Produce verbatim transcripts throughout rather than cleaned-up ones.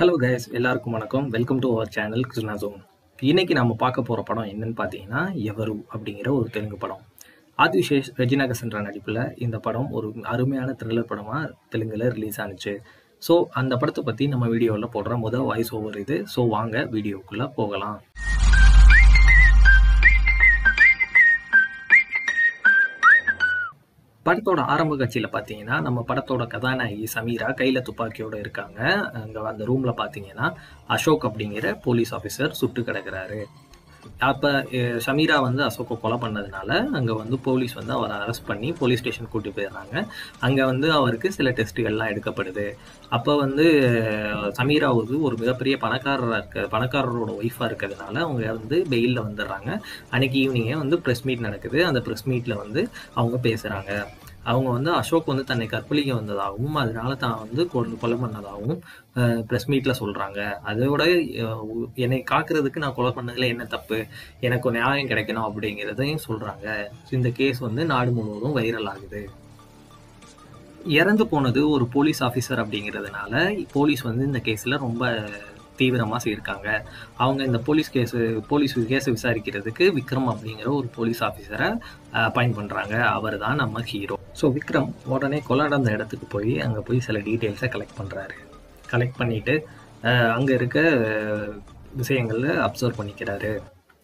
Hello guys, எல்லாருக்கும் வணக்கம். Welcome to our channel Krishna's zone. இன்னைக்கு நாம பார்க்க போற படம் என்னன்னு பார்த்தீங்கன்னா எவரு அப்படிங்கிற ஒரு தெலுங்கு படம். ஆதிவிசேஷ் ரஜினாகசன்ற நடிப்பில் இந்த படம் ஒரு அருமையான த்ரில்லர் படமாக தெலுங்கில் ரிலீஸ் ஆனிச்சு. ஸோ அந்த படத்தை பற்றி நம்ம வீடியோவில் போடுற முதல் வாய்ஸ் ஓவர் இது. ஸோ வாங்க வீடியோக்குள்ளே போகலாம். படத்தோட ஆரம்ப காட்சியில் பார்த்தீங்கன்னா நம்ம படத்தோட கதாநாயகி சமீரா கையில் துப்பாக்கியோடு இருக்காங்க. அங்கே அந்த ரூமில் பார்த்தீங்கன்னா அசோக் அப்படிங்கிற போலீஸ் ஆஃபீஸர் சுட்டு கிடக்கிறாரு. அப்போ சமீரா வந்து அசோக்கை கொலை பண்ணதுனால அங்கே வந்து போலீஸ் வந்து அவரை அரெஸ்ட் பண்ணி போலீஸ் ஸ்டேஷன் கூட்டி போயிடுறாங்க. அங்கே வந்து அவருக்கு சில டெஸ்ட்டுகள்லாம் எடுக்கப்படுது. அப்போ வந்து சமீரா வந்து ஒரு மிகப்பெரிய பணக்காரராக இருக்க பணக்காரரோட ஒய்ஃபாக இருக்கிறதுனால அவங்க வந்து பெயிலில் வந்துடுறாங்க. அன்றைக்கி ஈவினிங்கே வந்து ப்ரெஸ் மீட் நடக்குது. அந்த ப்ரெஸ் மீட்டில் வந்து அவங்க பேசுகிறாங்க. அவங்க வந்து அசோக் வந்து தன்னை கற்பழிக்க வந்ததாகவும் அதனால தான் வந்து கொலை பண்ணதாகவும் ப்ரெஸ் மீட்டில் சொல்கிறாங்க. அதோட என்னை காக்கிறதுக்கு நான் கொலை பண்ணதில் என்ன தப்பு, எனக்கு நியாயம் கிடைக்கணும் அப்படிங்கிறதையும் சொல்கிறாங்க. இந்த கேஸ் வந்து நாடு முழுவதும் வைரல் ஆகுது. இறந்து போனது ஒரு போலீஸ் ஆஃபீஸர் அப்படிங்கிறதுனால போலீஸ் வந்து இந்த கேஸில் ரொம்ப தீவிரமாக செய்யிருக்காங்க. அவங்க இந்த போலீஸ் கேஸு போலீஸ் கேஸை விசாரிக்கிறதுக்கு விக்ரம் அப்படிங்கிற ஒரு போலீஸ் ஆஃபீஸரை அப்பாயிண்ட் பண்ணுறாங்க. அவர் தான் நம்ம ஹீரோ. ஸோ விக்ரம் உடனே கொலை நடந்த இடத்துக்கு போய் அங்கே போய் சில டீட்டெயில்ஸை கலெக்ட் பண்ணுறாரு. கலெக்ட் பண்ணிவிட்டு அங்கே இருக்க விஷயங்களை அப்சர்வ் பண்ணிக்கிறாரு.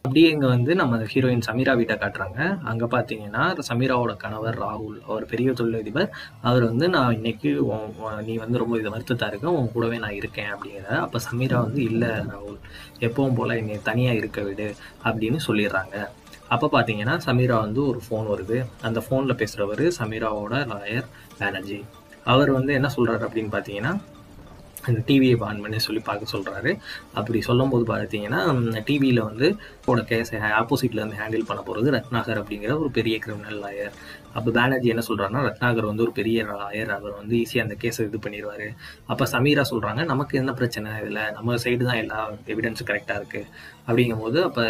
அப்படியே இங்கே வந்து நம்ம ஹீரோயின் சமீரா வீட்டை காட்டுறாங்க. அங்கே பார்த்தீங்கன்னா சமீராவோட கணவர் ராகுல், அவர் பெரிய தொழிலதிபர், அவர் வந்து நான் இன்னைக்கு நீ வந்து ரொம்ப இதை வருத்தத்தாக இருக்கேன், உன் கூடவே நான் இருக்கேன் அப்படிங்கிறார். அப்போ சமீரா வந்து இல்லை ராகுல், எப்பவும் போல் என்னை தனியாக இருக்க விடு அப்படின்னு சொல்லிடுறாங்க. அப்போ பார்த்தீங்கன்னா சமீரா வந்து ஒரு ஃபோன் வருது. அந்த ஃபோனில் பேசுகிறவர் சமீராவோட லாயர் பானர்ஜி. அவர் வந்து என்ன சொல்கிறார் அப்படின்னு பார்த்தீங்கன்னா அந்த டிவியை ஆன் பண்ணி சொல்லி பார்க்க சொல்கிறாரு. அப்படி சொல்லும்போது பார்த்தீங்கன்னா டிவியில் வந்து அவரோட கேஸை ஆப்போசிட்டில் வந்து ஹேண்டில் பண்ண போகிறது ரத்னாகர் அப்படிங்கிற ஒரு பெரிய கிரிமினல் லாயர். அப்போ பானர்ஜி என்ன சொல்கிறாருன்னா ரத்னாகர் வந்து ஒரு பெரிய லாயர், அவர் வந்து ஈஸியாக அந்த கேஸை இது பண்ணிடுவார். அப்போ சமீரா சொல்கிறாங்க நமக்கு என்ன பிரச்சனை இதில், நம்ம சைடு தான் எல்லா எவிடன்ஸும் கரெக்டாக இருக்குது அப்படிங்கும்போது அப்போ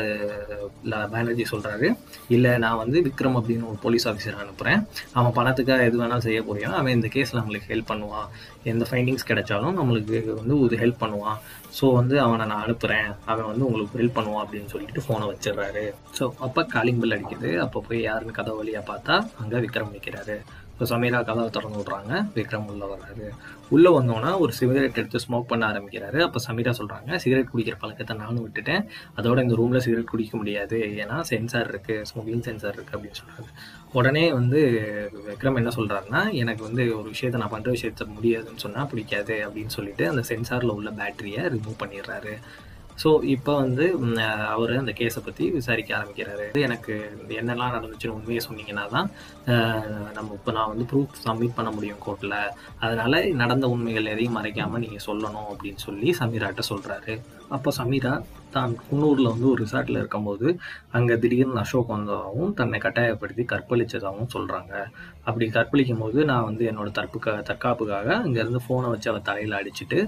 பானர்ஜி சொல்கிறாரு இல்லை நான் வந்து விக்ரம் அப்படின்னு ஒரு போலீஸ் ஆஃபீஸர் அனுப்புகிறேன், அவன் பணத்துக்காக எது வேணாலும் செய்ய போகிறான், அவன் இந்த கேஸில் நம்மளுக்கு ஹெல்ப் பண்ணுவான், எந்த ஃபைண்டிங்ஸ் கிடைச்சாலும் நம்மளுக்கு வந்து ஒரு ஹெல்ப் பண்ணுவான். ஸோ வந்து அவனை நான் அனுப்புகிறேன், அவன் வந்து உங்களுக்கு ஹெல்ப் பண்ணுவான் அப்படின்னு சொல்லிட்டு ஃபோனை வச்சிடுறாரு. ஸோ அப்போ காலிங் பெல் அடிக்குது. அப்போ போய் யாருன்னு கதவு வழியாக பார்த்தா அங்கே விக்ரம் நிற்கிறாரு. ஸோ சமீரா கதவை திறந்து விட்றாங்க. விக்ரம் உள்ளே வர்றாரு. உள்ளே வந்தோன்னா ஒரு சிகரெட் எடுத்து ஸ்மோக் பண்ண ஆரம்பிக்கிறாரு. அப்போ சமீரா சொல்கிறாங்க சிகரெட் குடிக்கிற பழக்கத்தை நானும் விட்டுட்டேன், அதோட இந்த ரூமில் சிகரெட் குடிக்க முடியாது, ஏன்னா சென்சார் இருக்குது, ஸ்மோக்கிங் சென்சார் இருக்குது அப்படின்னு சொல்கிறாரு. உடனே வந்து விக்ரம் என்ன சொல்கிறாருன்னா எனக்கு வந்து ஒரு விஷயத்தை நான் பண்ணுற விஷயத்த முடியாதுன்னு சொன்னால் பிடிக்காது அப்படின்னு சொல்லிட்டு அந்த சென்சாரில் உள்ள பேட்டரியை ரிமூவ் பண்ணிடுறாரு. ஸோ இப்போ வந்து அவர் அந்த கேஸை பற்றி விசாரிக்க ஆரம்பிக்கிறாரு. எனக்கு என்னெல்லாம் நடந்துச்சுன்னு உண்மையை சொன்னீங்கன்னா தான் நம்ம இப்போ நான் வந்து ப்ரூஃப் சப்மிட் பண்ண முடியும் கோர்ட்டில், அதனால் நடந்த உண்மைகள் எதையும் மறைக்காமல் நீங்கள் சொல்லணும் அப்படின்னு சொல்லி சமீராட்ட சொல்கிறாரு. அப்போ சமீரா தான் குன்னூரில் வந்து ஒரு ரிசார்ட்டில் இருக்கும்போது அங்கே திடீர்னு அசோக் வந்ததாகவும் தன்னை கட்டாயப்படுத்தி கற்பழித்ததாகவும் சொல்கிறாங்க. அப்படி கற்பழிக்கும் போது நான் வந்து என்னோடய தற்புக்காக தற்காப்புக்காக அங்கேருந்து ஃபோனை வச்சு அவர் தலையில் அடிச்சுட்டு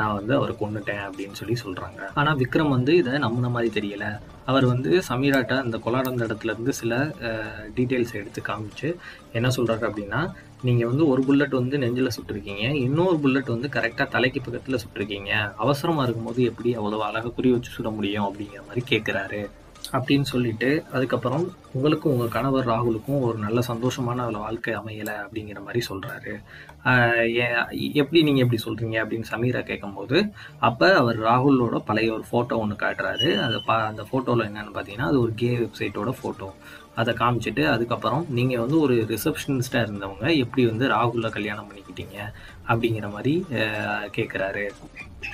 நான் வந்து அவரை கொண்டுட்டேன் அப்படின்னு சொல்லி சொல்கிறாங்க. ஆனால் விக்ரம் வந்து இதை நம்பின மாதிரி தெரியலை. அவர் வந்து சமீராட்ட அந்த கொலாடந்த இடத்துலேருந்து சில டீட்டெயில்ஸ் எடுத்து காமிச்சு என்ன சொல்கிறாரு அப்படின்னா நீங்கள் வந்து ஒரு புல்லட் வந்து நெஞ்சில் சுட்டிருக்கீங்க, இன்னொரு புல்லட் வந்து கரெக்டாக தலைக்கு பக்கத்தில் சுட்டிருக்கீங்க, அவசரமாக இருக்கும்போது எப்படி அவ்வளோ அழகாக குறி வச்சு சுட முடியும் அப்படிங்கிற மாதிரி கேட்குறாரு அப்படின்னு சொல்லிட்டு. அதுக்கப்புறம் உங்களுக்கும் உங்கள் கணவர் ராகுலுக்கும் ஒரு நல்ல சந்தோஷமான அதில் வாழ்க்கை அமையலை அப்படிங்கிற மாதிரி சொல்கிறாரு. எப்படி நீங்கள் எப்படி சொல்கிறீங்க அப்படின்னு சமீரா கேட்கும்போது அப்போ அவர் ராகுலோட பழைய ஒரு ஃபோட்டோ ஒன்று காட்டுறாரு. அதை பா அந்த ஃபோட்டோவில் என்னென்னு பார்த்தீங்கன்னா அது ஒரு கே வெப்சைட்டோட ஃபோட்டோ. அதை காமிச்சிட்டு அதுக்கப்புறம் நீங்கள் வந்து ஒரு ரிசப்ஷனிஸ்டாக இருந்தவங்க எப்படி வந்து ராகுலை கல்யாணம் பண்ணிக்கிட்டீங்க அப்படிங்கிற மாதிரி கேட்குறாரு.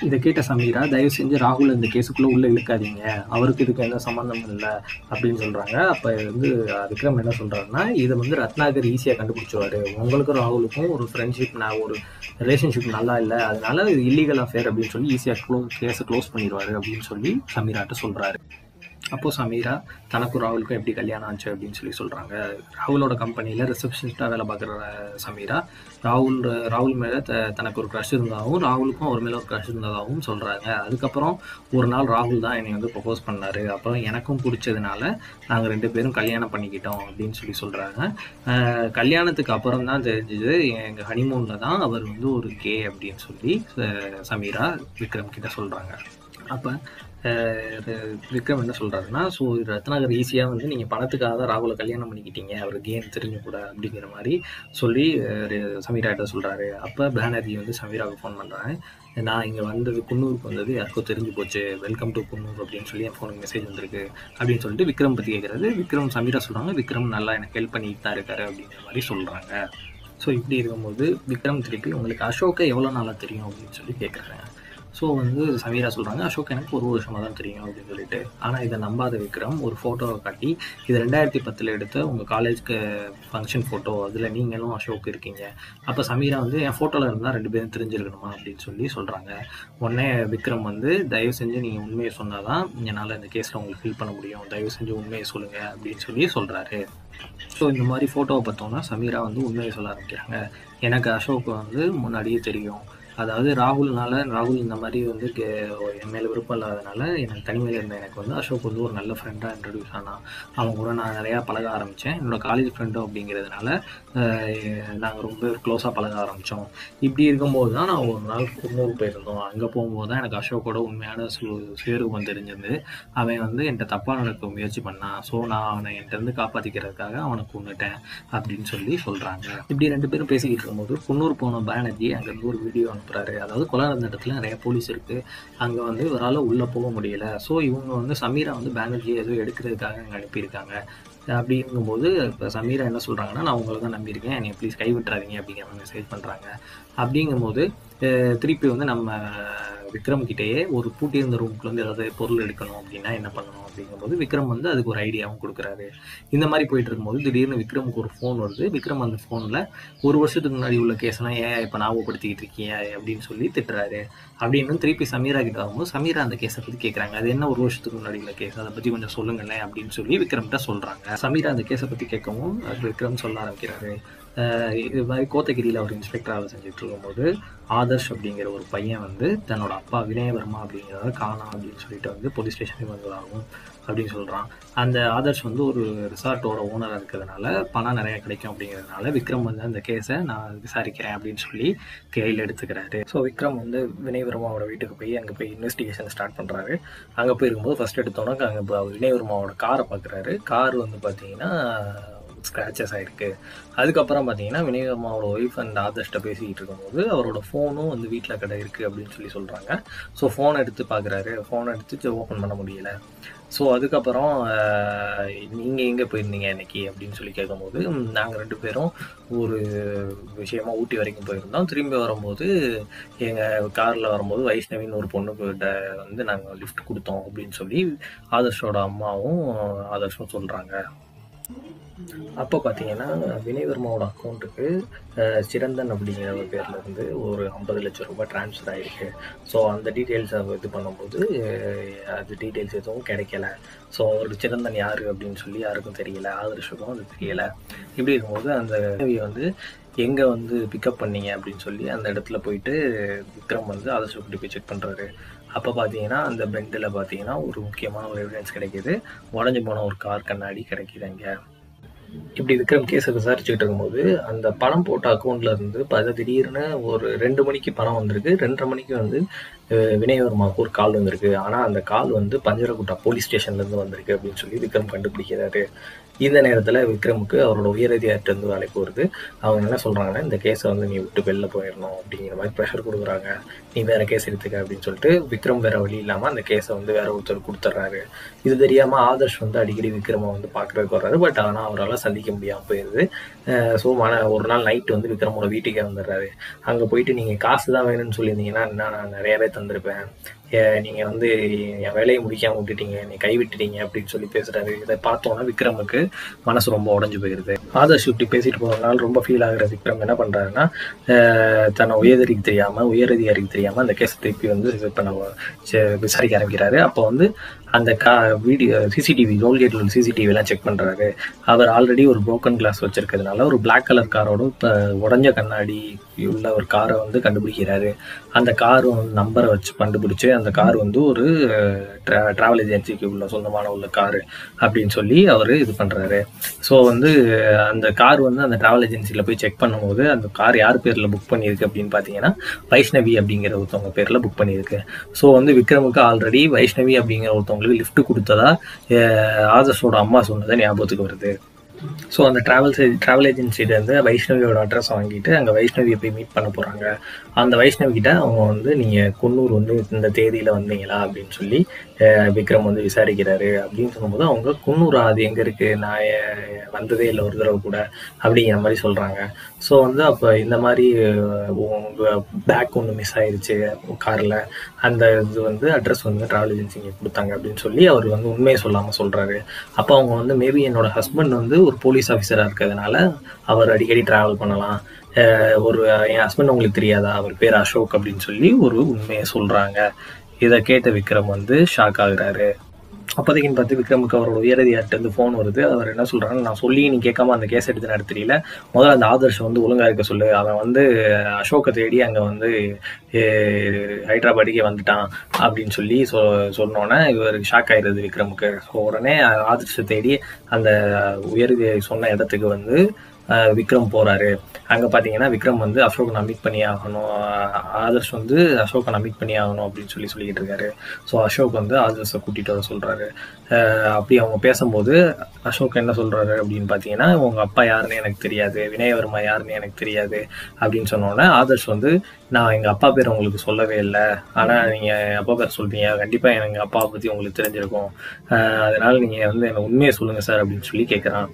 இதை கேட்ட சமீரா தயவு செஞ்சு ராகுல் இந்த கேஸுக்குள்ளே உள்ளே இழுக்காதீங்க, அவருக்கு இதுக்கு எந்த சம்மந்தமும் இல்லை அப்படின்னு சொல்கிறாங்க. அப்போ வந்து விக்ரம் என்ன சொல்கிறாருன்னா இதை வந்து ரத்னாகர் ஈஸியாக கண்டுபிடிச்சிருவாரு, உங்களுக்கும் ராகுலுக்கும் ஒரு ஃப்ரெண்ட்ஷிப் நான் ஒரு ரிலேஷன்ஷிப் நல்லா இல்லை, அதனால இது இல்லீகல் அஃபேர் அப்படின்னு சொல்லி ஈஸியாக க்ளோ கேஸை க்ளோஸ் பண்ணிடுவார் அப்படின்னு சொல்லி சமீராட்ட சொல்கிறாரு. அப்போ சமீரா தனக்கு ராகுலுக்கும் எப்படி கல்யாணம் ஆச்சு அப்படின்னு சொல்லி சொல்கிறாங்க. ராகுலோட கம்பெனியில் ரிசப்ஷனிஸ்டாக வேலை பார்க்குற சமீரா ராகுல் ராகுல் மேலே த தனக்கு ஒரு க்ரஷ் இருந்தாகவும் ராகுலுக்கும் அவர் மேலே ஒரு க்ரஷ் இருந்ததாகவும் சொல்கிறாங்க. அதுக்கப்புறம் ஒரு நாள் ராகுல் தான் என்னை வந்து ப்ரொபோஸ் பண்ணார், அப்புறம் எனக்கும் பிடிச்சதுனால நாங்கள் ரெண்டு பேரும் கல்யாணம் பண்ணிக்கிட்டோம் அப்படின்னு சொல்லி சொல்கிறாங்க. கல்யாணத்துக்கு அப்புறம் தான் தெரிஞ்சது எங்கள் ஹனிமூனில் தான் அவர் வந்து ஒரு கே அப்படின்னு சொல்லி சமீரா விக்ரம் கிட்ட சொல்கிறாங்க. அப்போ விக்ரம் என்ன சொல்கிறாருன்னா, ஸோ ரத்னாகர் ஈஸியாக வந்து நீங்கள் பணத்துக்காக தான் ராகுலை கல்யாணம் பண்ணிக்கிட்டீங்க, அவர் கேம் தெரிஞ்சக்கூட அப்படிங்கிற மாதிரி சொல்லி சமீராட்ட சொல்கிறாரு. அப்போ பேனர்ஜி வந்து சமீராவுக்கு ஃபோன் பண்ணுறாங்க, நான் இங்கே வந்தது குன்னூருக்கு வந்தது யாருக்கும் தெரிஞ்சு போச்சு, வெல்கம் டு குன்னூர் அப்படின்னு சொல்லி என் ஃபோனுக்கு மெசேஜ் வந்திருக்கு அப்படின்னு சொல்லிட்டு விக்ரம் பற்றி கேட்குறது. விக்ரம் சமீரா சொல்கிறாங்க, விக்ரம் நல்லா எனக்கு ஹெல்ப் பண்ணிட்டு தான் இருக்காரு அப்படிங்கிற மாதிரி சொல்கிறாங்க. ஸோ இப்படி இருக்கும்போது விக்ரம் திருப்பி உங்களுக்கு அசோக்கை எவ்வளோ நாளாக தெரியும் அப்படின்னு சொல்லி கேட்குறாங்க. ஸோ வந்து சமீரா சொல்கிறாங்க, அசோக் எனக்கு ஒரு வருஷமாக தான் தெரியும் அப்படின்னு சொல்லிட்டு. ஆனால் இதை நம்பாத விக்ரம் ஒரு ஃபோட்டோவை காட்டி இது ரெண்டாயிரத்தி பத்தில் எடுத்த உங்கள் காலேஜ்க்கு ஃபங்க்ஷன் ஃபோட்டோ, அதில் நீங்களும் அசோக் இருக்கீங்க. அப்போ சமீரா வந்து என் ஃபோட்டோவில் இருந்தால் ரெண்டு பேரும் தெரிஞ்சிருக்கணுமா அப்படின்னு சொல்லி சொல்கிறாங்க. உடனே விக்ரம் வந்து தயவு செஞ்சு நீங்கள் உண்மையை சொன்னால் தான் என்னால் இந்த கேஸில் உங்களுக்கு ஹெல்ப் பண்ண முடியும், தயவு செஞ்சு உண்மையை சொல்லுங்கள் அப்படின்னு சொல்லி சொல்கிறாரு. ஸோ இந்த மாதிரி ஃபோட்டோவை பார்த்தோன்னா சமீரா வந்து உண்மையை சொல்ல ஆரம்பிக்கிறாங்க, எனக்கு அசோக் வந்து முன்னாடியே தெரியும், அதாவது ராகுல்னால ராகுல் இந்த மாதிரி வந்து கே என் மேலே விருப்பம் இல்லாதனால எனக்கு தனிமையில் இருந்த எனக்கு வந்து அசோக் வந்து ஒரு நல்ல ஃப்ரெண்டாக இன்ட்ரடியூஸ் ஆனான், அவங்க கூட நான் நிறையா பழக ஆரம்பித்தேன், என்னோடய காலேஜ் ஃப்ரெண்டும் அப்படிங்கிறதுனால நாங்கள் ரொம்ப க்ளோஸாக பழக ஆரம்பித்தோம். இப்படி இருக்கும்போது தான் நான் ஒரு நாள் குன்னூர் போயிருந்தோம், அங்கே போகும்போது தான் எனக்கு அசோக்கோட உண்மையான சு சுயரூபம் தெரிஞ்சிருந்து அவன் வந்து என்கிட்ட தப்பாக நடக்க முயற்சி பண்ணான், ஸோ நான் அவனை என்கிட்டருந்து காப்பாற்றிக்கிறதுக்காக அவனை கொண்டுட்டேன் அப்படின்னு சொல்லி சொல்கிறாங்க. இப்படி ரெண்டு பேரும் பேசிக்கிட்டு இருக்கும்போது குன்னூர் போன பானர்ஜி அங்கேருந்து ஒரு வீடியோ அனுப்புறாரு, அதாவது கொலை நடந்த இடத்துல நிறைய போலீஸ் இருக்கு, அங்கே வந்து இவரால் உள்ளே போக முடியல, ஸோ இவங்க வந்து சமீரா வந்து பேனர்ஜி ஏதோ எடுக்கிறதுக்காக அங்கே அனுப்பியிருக்காங்க. அப்படிங்கும்போது இப்போ சமீரா என்ன சொல்கிறாங்கன்னா, நான் உங்களை தான் நம்பியிருக்கேன், என்னை ப்ளீஸ் கைவிட்டுறாதீங்க அப்படிங்கிற மாதிரி மெசேஜ் பண்ணுறாங்க. அப்படிங்கும்போது திருப்பி வந்து நம்ம விக்ரம்கிட்டேயே ஒரு பூட்டியிருந்த ரூம்குள்ளேருந்து ஏதாவது பொருள் எடுக்கணும் அப்படின்னா என்ன பண்ணணும் அப்படிங்கும்போது விக்ரம் வந்து அதுக்கு ஒரு ஐடியாவும் கொடுக்குறாரு. இந்த மாதிரி போயிட்டு இருக்கும்போது திடீர்னு விக்ரமுக்கு ஒரு ஃபோன் வருது. விக்ரம் அந்த ஃபோனில் ஒரு வருஷத்துக்கு முன்னாடி உள்ள கேஸ்லாம் ஏன் இப்போ ஞாபகப்படுத்திக்கிட்டு இருக்கீங்க அப்படின்னு சொல்லி திட்டுறாரு. அப்படின்னு திருப்பி சமீரா கிட்ட வரும்போது சமீரா அந்த கேஸை பற்றி கேட்குறாங்க, அது என்ன ஒரு வருஷத்துக்கு முன்னாடி உள்ள கேஸ், அதை பற்றி கொஞ்சம் சொல்லுங்களேன் அப்படின்னு சொல்லி விக்ரம்கிட்ட சொல்கிறாங்க. சமீரா அந்த கேஸை பற்றி கேட்கவும் விக்ரம் சொல்ல ஆரம்பிக்கிறாரு, இது மாதிரி கோத்தகிரியில் அவர் இன்ஸ்பெக்டராக செஞ்சுட்டு இருக்கும்போது ஆதர்ஷ் அப்படிங்கிற ஒரு பையன் வந்து தன்னோட அப்பா வினய வர்மா அப்படிங்கிறத காணாம் அப்படின்னு சொல்லிட்டு வந்து போலீஸ் ஸ்டேஷனுக்கு வந்ததாகும் அப்படின்னு சொல்கிறான். அந்த ஆதர்ஷ் வந்து ஒரு ரிசார்ட்டோட ஓனராக இருக்கிறதுனால பணம் நிறையா கிடைக்கும் அப்படிங்கிறதுனால விக்ரம் வந்து அந்த கேஸை நான் விசாரிக்கிறேன் அப்படின்னு சொல்லி கையில் எடுத்துக்கிறாரு. ஸோ விக்ரம் வந்து வினய வர்மாவோட வீட்டுக்கு போய் அங்கே போய் இன்வெஸ்டிகேஷன் ஸ்டார்ட் பண்ணுறாரு. அங்கே போயிருக்கும்போது ஃபஸ்ட் எடுத்தோன்னா அங்கே வினய வர்மாவோட காரை பார்க்குறாரு. கார் வந்து பார்த்தீங்கன்னா ஸ்க்ராச்சஸ் ஆகிருக்கு. அதுக்கப்புறம் பார்த்தீங்கன்னா வினய வர்மாவோட ஒய்ஃப் அண்ட் ஆதர்ஷ்ட பேசிக்கிட்டு இருக்கும்போது அவரோட ஃபோனும் வந்து வீட்டில் கடை இருக்குது அப்படின்னு சொல்லி சொல்கிறாங்க. ஸோ ஃபோனை எடுத்து பார்க்குறாரு, ஃபோனை எடுத்து ஓப்பன் பண்ண முடியல. ஸோ அதுக்கப்புறம் நீங்கள் எங்கே போயிருந்தீங்க இன்றைக்கி அப்படின்னு சொல்லி கேட்கும்போது நாங்கள் ரெண்டு பேரும் ஒரு விஷயமாக ஊட்டி வரைக்கும் போயிருந்தோம், திரும்பி வரும்போது எங்கள் காரில் வரும்போது வைஷ்ணவின்னு ஒரு பொண்ணுக்கிட்ட வந்து நாங்கள் லிஃப்ட் கொடுத்தோம் அப்படின்னு சொல்லி ஆதர்ஷோட அம்மாவும் ஆதர்ஷும் சொல்கிறாங்க. அப்போ பார்த்தீங்கன்னா வினய வர்மாவோட அக்கௌண்ட்டுக்கு சிரந்தன் அப்படிங்கிற ஒரு பேரில் இருந்து ஒரு ஐம்பது லட்சம் ரூபாய் ட்ரான்ஸ்ஃபர் ஆகிருக்கு. ஸோ அந்த டீட்டெயில்ஸை இது பண்ணும்போது அது டீட்டெயில்ஸ் எதுவும் கிடைக்கல. ஸோ ஒரு சிரந்தன் யார் அப்படின்னு சொல்லி யாருக்கும் தெரியலை, ஆதர்ஷுக்கும் அது தெரியலை. இப்படி இருக்கும்போது அந்த உதவியை வந்து எங்கே வந்து பிக்கப் பண்ணீங்க அப்படின்னு சொல்லி அந்த இடத்துல போயிட்டு விக்ரம் வந்து ஆதர்ஷுக்கிட்ட போய் செக் பண்ணுறாரு. அப்போ பார்த்தீங்கன்னா அந்த பெண்டில் பார்த்தீங்கன்னா ஒரு முக்கியமான ஒரு எவிடன்ஸ் கிடைக்கிது, உடஞ்சி போன ஒரு கார் கண்ணாடி கிடைக்கிதுங்க. இப்படி விக்ரம் கேஸை விசாரிச்சுக்கிட்டு இருக்கும்போது அந்த பணம் போட்ட அக்கௌண்ட்ல இருந்து பார்த்தா திடீர்னு ஒரு ரெண்டு மணிக்கு பணம் வந்திருக்கு, ரெண்டரை மணிக்கு வந்து வினய வர்மாவுக்கு ஒரு கால் வந்திருக்கு. ஆனால் அந்த கால் வந்து பஞ்சரகுட்டா போலீஸ் ஸ்டேஷன்லேருந்து வந்திருக்கு அப்படின்னு சொல்லி விக்ரம் கண்டுபிடிக்கிறாரு. இந்த நேரத்தில் விக்ரமுக்கு அவரோட உயரதிகாரிட்டேருந்து வேலைக்கு வருது. அவங்க என்ன சொல்கிறாங்கன்னா, இந்த கேஸை வந்து நீ விட்டு வெளில போயிடணும் அப்படிங்கிற மாதிரி ப்ரெஷர் கொடுக்குறாங்க, நீ வேறு கேஸ் எடுத்துக்க அப்படின்னு சொல்லிட்டு விக்ரம் வேறு வழி இல்லாமல் அந்த கேஸை வந்து வேறு ஒருத்தர் கொடுத்துட்றாரு. இது தெரியாமல் ஆதர்ஷ் வந்து அடிக்கடி விக்ரமை வந்து பார்க்குறதுக்கு வர்றாரு, பட் ஆனால் அவரால் சந்திக்க முடியாமல் போயிடுது. ஸோ மன ஒரு நாள் நைட்டு வந்து விக்ரமோட வீட்டுக்கே வந்துடுறாரு. அங்கே போயிட்டு நீங்கள் காசு தான் வேணும்னு சொல்லியிருந்தீங்கன்னா நான் நிறையாவே தந்திருப்பேன், நீங்கள் வந்து என் வேலையை முடிக்காமல் விட்டுட்டீங்க, என்னை கைவிட்டுட்டீங்க அப்படின்னு சொல்லி பேசுகிறாரு. இதை பார்த்தோன்னா விக்ரமுக்கு மனசு ரொம்ப உடஞ்சி போயிடுது. ஆதர்ஷ் இப்படி பேசிட்டு போகிறதுனால ரொம்ப ஃபீல் ஆகிற விக்ரம் என்ன பண்ணுறாருன்னா, தன்னை உயரதிகாரிக்கு தெரியாமல் உயரதிகாரிக்கு தெரியாமல் அந்த கேஸை திருப்பி வந்து இப்போ நம்ம விசாரிக்க ஆரம்பிக்கிறாரு. அப்போ வந்து அந்த கா வீடியோ சிசிடிவி டோல்கேட்டில் உள்ள சிசிடிவிலாம் செக் பண்ணுறாரு. அவர் ஆல்ரெடி ஒரு ப்ரோக்கன் கிளாஸ் வச்சுருக்கிறதுனால ஒரு பிளாக் கலர் காரோட உடஞ்ச கண்ணாடி உள்ள ஒரு காரை வந்து கண்டுபிடிக்கிறாரு. அந்த கார் நம்பரை வச்சு கண்டுபிடிச்சி அந்த கார் வந்து ஒரு ட்ரா ட்ராவல் ஏஜென்சிக்கு உள்ள சொந்தமான உள்ள காரு அப்படின்னு சொல்லி அவர் இது பண்ணுறாரு. ஸோ வந்து அந்த கார் வந்து அந்த ட்ராவல் ஏஜென்சியில் போய் செக் பண்ணும்போது அந்த கார் யார் பேரில் புக் பண்ணியிருக்கு அப்படின்னு பார்த்தீங்கன்னா வைஷ்ணவி அப்படிங்கிற ஒருத்தவங்க பேரில் புக் பண்ணியிருக்கு. ஸோ வந்து விக்ரமுக்கு ஆல்ரெடி வைஷ்ணவி அப்படிங்கிற ஒருத்தவங்களுக்கு லிஃப்ட் கொடுத்ததா ஆதர்ஷோட அம்மா சொன்னதை ஞாபகத்துக்கு வருது. ஸோ அந்த ட்ராவல்ஸ் ட்ராவல் ஏஜென்சிகிட்ட வந்து வைஷ்ணவியோட அட்ரஸ் வாங்கிட்டு அங்கே வைஷ்ணவியை போய் மீட் பண்ண போகிறாங்க. அந்த வைஷ்ணவிகிட்ட அவங்க வந்து நீங்கள் குன்னூர் வந்து இந்த தேதியில் வந்தீங்களா அப்படின்னு சொல்லி விக்ரம் வந்து விசாரிக்கிறாரு. அப்படின்னு சொல்லும்போது அவங்க குன்னூர் அது எங்கே இருக்குது, நான் வந்ததே இல்லை ஒரு தடவை கூட அப்படிங்கிற மாதிரி சொல்கிறாங்க. ஸோ வந்து அப்போ இந்த மாதிரி உங்கள் பேக் ஒன்று மிஸ் ஆயிடுச்சு காரில், அந்த இது வந்து அட்ரஸ் வந்து ட்ராவல் ஏஜென்சிங்க கொடுத்தாங்க அப்படின்னு சொல்லி அவர் வந்து உண்மையை சொல்லாமல் சொல்கிறாரு. அப்போ அவங்க வந்து மேபி என்னோடய ஹஸ்பண்ட் வந்து ஒரு போலீஸ் ஆஃபீஸராக இருக்கிறதுனால அவர் அடிக்கடி ட்ராவல் பண்ணலாம், ஒரு என் ஹஸ்பண்ட் உங்களுக்கு தெரியாதா, அவர் பேர் அசோக் அப்படின்னு சொல்லி ஒரு உண்மையை சொல்கிறாங்க. இதை கேட்ட விக்ரம் வந்து ஷாக் ஆகுறாரு. அப்போதைக்குன்னு பார்த்து விக்ரமுக்கு அவரோட உயரதிகாரிட்டேருந்து ஃபோன் வருது. அவர் என்ன சொல்கிறாங்கன்னா, நான் சொல்லி நீ கேட்காம அந்த கேஸ் எடுத்து நடத்துறீல, முதல்ல அந்த ஆதர்ஷை வந்து ஒழுங்காக இருக்க சொல்லு, அவன் வந்து அசோக்கை தேடி அங்கே வந்து ஹைதராபாடுக்கே வந்துட்டான் அப்படின்னு சொல்லி சொ சொன்னோன்னே இவருக்கு ஷாக் ஆகிடுது விக்ரமுக்கு. ஸோ உடனே ஆதர்ஷை தேடி அந்த உயரதிகாரி சொன்ன இடத்துக்கு வந்து விக்ரம் போகிறாரு. அங்கே பார்த்தீங்கன்னா விக்ரம் வந்து அசோக்கை நான் மீட் பண்ணி ஆகணும், ஆதர்ஷ் வந்து அசோக்கை நான் மீட் பண்ணி ஆகணும் அப்படின்னு சொல்லி சொல்லிக்கிட்டு இருக்காரு. ஸோ அசோக் வந்து ஆதர்ஷை கூட்டிகிட்டு வர சொல்கிறாரு. அப்படி அவங்க பேசும்போது அசோக் என்ன சொல்கிறாரு அப்படின்னு பார்த்தீங்கன்னா, உங்கள் அப்பா யாருன்னு எனக்கு தெரியாது, வினய வர்மா யாருன்னு எனக்கு தெரியாது அப்படின்னு சொன்னோன்னே ஆதர்ஷ் வந்து, நான் எங்கள் அப்பா பேர் உங்களுக்கு சொல்லவே இல்லை, ஆனால் நீங்கள் அப்பா பேர் சொல்கிறீங்க, கண்டிப்பாக எனக்கு எங்கள் அப்பாவை பற்றி உங்களுக்கு தெரிஞ்சிருக்கும், அதனால் நீங்கள் வந்து என்னை உண்மையை சொல்லுங்கள் சார் அப்படின்னு சொல்லி கேட்குறான்.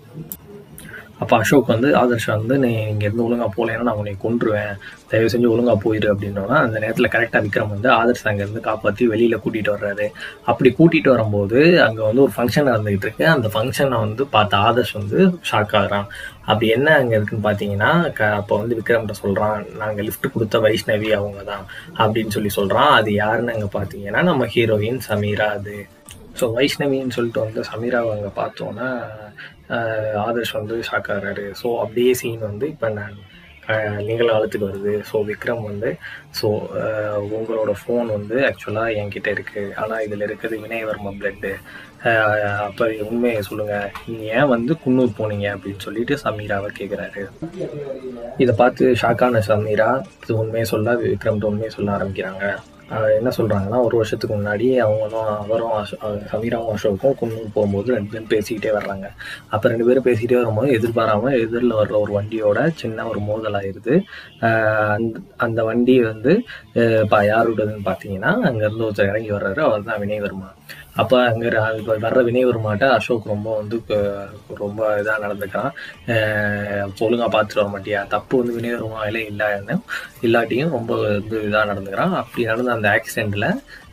அப்போ அசோக் வந்து ஆதர்ஷ் வந்து, நீ இங்கேருந்து ஒழுங்காக போகலைன்னா நான் உன்னை கொன்றுவேன், தயவு செஞ்சு ஒழுங்காக போயிடு அப்படின்னோன்னா அந்த நேரத்தில் கரெக்டாக விக்ரம் வந்து ஆதர்ஷ் அங்கேருந்து காப்பாற்றி வெளியில் கூட்டிகிட்டு வர்றாரு. அப்படி கூட்டிகிட்டு வரும்போது அங்கே வந்து ஒரு ஃபங்க்ஷன் நடந்துகிட்டு இருக்கு. அந்த ஃபங்க்ஷனை வந்து பார்த்த ஆதர்ஷ் வந்து ஷாக் ஆகுறான். அப்படி என்ன அங்கே இருக்குதுன்னு பார்த்தீங்கன்னா, க அப்போ வந்து விக்ரம்கிட்ட சொல்கிறான், நாங்கள் லிஃப்ட் கொடுத்த வைஷ்ணவி அவங்க தான் அப்படின்னு சொல்லி சொல்கிறான். அது யாருன்னு அங்கே பார்த்தீங்கன்னா நம்ம ஹீரோயின் சமீரா அது. ஸோ வைஷ்ணவின்னு சொல்லிட்டு வந்து சமீராவை அங்கே பார்த்தோன்னா ஆதர்ஷ் வந்து ஷாக் ஆகிறாரு. ஸோ அப்படியே சீன் வந்து இப்போ நான் நிகழ்காலத்துக்கு வருது. ஸோ விக்ரம் வந்து, ஸோ உங்களோட ஃபோன் வந்து ஆக்சுவலாக என்கிட்ட இருக்குது, ஆனால் இதில் இருக்கிறது வினய வர்மா பிளட்டு, அப்போ உண்மையை சொல்லுங்கள், நீங்கள் ஏன் வந்து குன்னூர் போனீங்க அப்படின்னு சொல்லிட்டு சமீராவை கேட்குறாரு. இதை பார்த்து ஷாக்கான சமீரா இது உண்மையை சொல்ல விக்ரம்கிட்ட உண்மையை சொல்ல ஆரம்பிக்கிறாங்க. என்ன சொல்கிறாங்கன்னா, ஒரு வருஷத்துக்கு முன்னாடி அவங்களும் அவரும் அசோ சமீராவும் அசோக்கும் குன்னூர் போகும்போது ரெண்டு பேரும் பேசிக்கிட்டே வர்றாங்க. அப்போ ரெண்டு பேரும் பேசிக்கிட்டே வரும்போது எதிர்பாராமல் எதிரில் வர்ற ஒரு வண்டியோட சின்ன ஒரு மோதல் ஆயிடுது. அந்த அந்த வண்டி வந்து இப்போ யாருடையதுன்னு பார்த்தீங்கன்னா அங்கேருந்து ஒருத்தர் இறங்கி வர்றாரு, அவர் தான் வினய் வர்மா. அப்போ அங்கே வர்ற வினய் வர்மாட்ட அசோக் ரொம்ப வந்து ரொம்ப இதாக நடந்துக்கிறான், ஒழுங்காக பார்த்துட்டு வர மாட்டியா, தப்பு வந்து வினய் வர்மாவிலே இல்லாத இல்லாட்டியும் ரொம்ப வந்து இதாக நடந்துக்கிறான். அப்படி நடந்த அந்த ஆக்சிடெண்ட்டில்